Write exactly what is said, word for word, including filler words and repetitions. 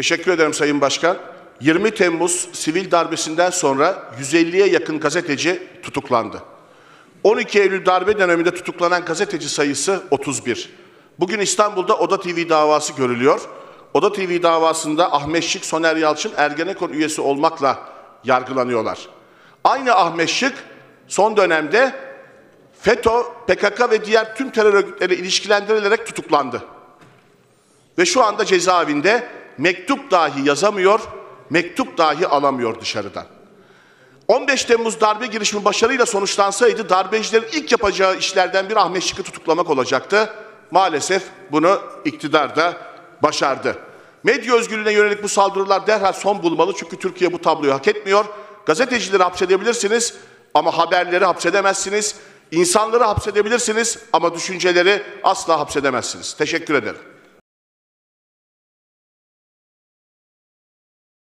Teşekkür ederim Sayın Başkan. yirmi Temmuz sivil darbesinden sonra yüz elliye yakın gazeteci tutuklandı. on iki Eylül darbe döneminde tutuklanan gazeteci sayısı otuz bir. Bugün İstanbul'da Oda T V davası görülüyor. Oda T V davasında Ahmet Şık, Soner Yalçın Ergenekon üyesi olmakla yargılanıyorlar. Aynı Ahmet Şık son dönemde FETÖ, P K K ve diğer tüm terör örgütleriyle ilişkilendirilerek tutuklandı. Ve şu anda cezaevinde mektup dahi yazamıyor, mektup dahi alamıyor dışarıdan. on beş Temmuz darbe girişimi başarıyla sonuçlansaydı darbecilerin ilk yapacağı işlerden biri Ahmet Şık'ı tutuklamak olacaktı. Maalesef bunu iktidar da başardı. Medya özgürlüğüne yönelik bu saldırılar derhal son bulmalı çünkü Türkiye bu tabloyu hak etmiyor. Gazetecileri hapsedebilirsiniz ama haberleri hapsedemezsiniz. İnsanları hapsedebilirsiniz ama düşünceleri asla hapsedemezsiniz. Teşekkür ederim.